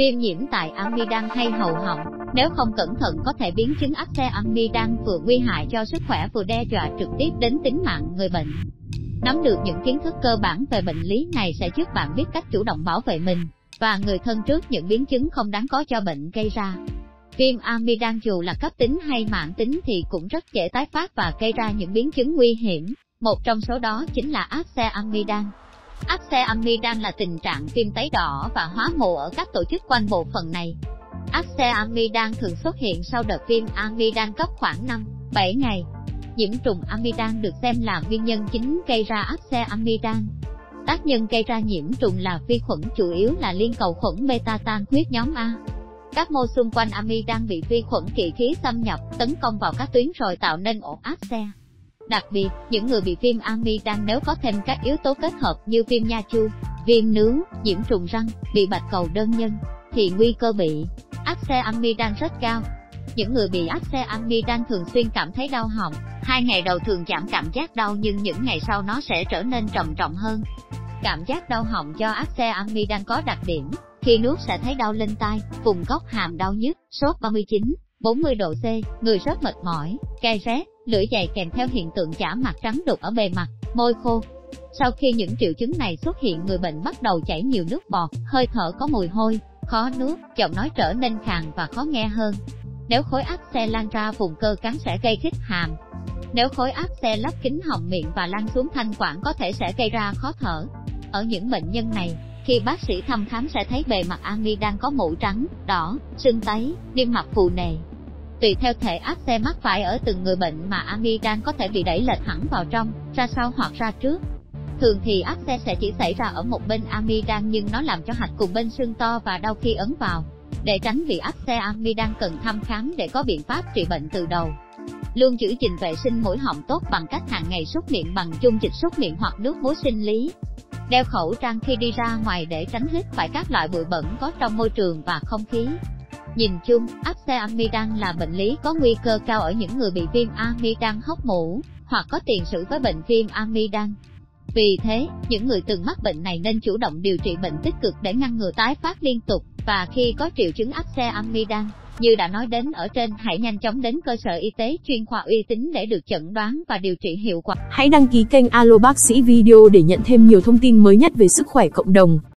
Viêm nhiễm tại amidan hay hầu họng, nếu không cẩn thận có thể biến chứng áp xe amidan, vừa nguy hại cho sức khỏe vừa đe dọa trực tiếp đến tính mạng người bệnh. Nắm được những kiến thức cơ bản về bệnh lý này sẽ giúp bạn biết cách chủ động bảo vệ mình và người thân trước những biến chứng không đáng có do bệnh gây ra. Viêm amidan dù là cấp tính hay mãn tính thì cũng rất dễ tái phát và gây ra những biến chứng nguy hiểm, một trong số đó chính là áp xe amidan. Áp xe amidan là tình trạng viêm tấy đỏ và hóa mù ở các tổ chức quanh bộ phận này. Áp xe amidan thường xuất hiện sau đợt viêm amidan cấp khoảng 5-7 ngày. Nhiễm trùng amidan được xem là nguyên nhân chính gây ra áp xe amidan. Tác nhân gây ra nhiễm trùng là vi khuẩn, chủ yếu là liên cầu khuẩn beta tan huyết nhóm A. Các mô xung quanh amidan bị vi khuẩn kỵ khí xâm nhập, tấn công vào các tuyến rồi tạo nên ổ áp xe. Đặc biệt, những người bị viêm amidan nếu có thêm các yếu tố kết hợp như viêm nha chu, viêm nướu, nhiễm trùng răng, bị bạch cầu đơn nhân, thì nguy cơ bị áp xe amidan rất cao. Những người bị áp xe amidan thường xuyên cảm thấy đau họng, 2 ngày đầu thường giảm cảm giác đau nhưng những ngày sau nó sẽ trở nên trầm trọng hơn. Cảm giác đau họng do áp xe amidan có đặc điểm, khi nuốt sẽ thấy đau lên tai, vùng góc hàm đau nhức, sốt 39-40 độ C, người rất mệt mỏi, cay rét, lưỡi dày kèm theo hiện tượng chả mặt trắng đục ở bề mặt, môi khô. Sau khi những triệu chứng này xuất hiện, người bệnh bắt đầu chảy nhiều nước bọt, hơi thở có mùi hôi, khó nuốt, giọng nói trở nên khàn và khó nghe hơn. Nếu khối áp xe lan ra vùng cơ cắn sẽ gây khít hàm. Nếu khối áp xe lấp kín họng miệng và lan xuống thanh quản có thể sẽ gây ra khó thở. Ở những bệnh nhân này, khi bác sĩ thăm khám sẽ thấy bề mặt amidan có mủ trắng, đỏ, sưng tấy, niêm mạc phù nề. Tùy theo thể áp xe mắc phải ở từng người bệnh mà amidan có thể bị đẩy lệch hẳn vào trong, ra sau hoặc ra trước. Thường thì áp xe sẽ chỉ xảy ra ở một bên amidan nhưng nó làm cho hạch cùng bên sưng to và đau khi ấn vào. Để tránh bị áp xe amidan cần thăm khám để có biện pháp trị bệnh từ đầu. Luôn giữ gìn vệ sinh mũi họng tốt bằng cách hàng ngày súc miệng bằng dung dịch súc miệng hoặc nước muối sinh lý. Đeo khẩu trang khi đi ra ngoài để tránh hít phải các loại bụi bẩn có trong môi trường và không khí. Nhìn chung, áp xe amidan là bệnh lý có nguy cơ cao ở những người bị viêm amidan hốc mũ hoặc có tiền sử với bệnh viêm amidan. Vì thế, những người từng mắc bệnh này nên chủ động điều trị bệnh tích cực để ngăn ngừa tái phát liên tục, và khi có triệu chứng áp xe amidan như đã nói đến ở trên, hãy nhanh chóng đến cơ sở y tế chuyên khoa uy tín để được chẩn đoán và điều trị hiệu quả. Hãy đăng ký kênh Alobacsi Video để nhận thêm nhiều thông tin mới nhất về sức khỏe cộng đồng.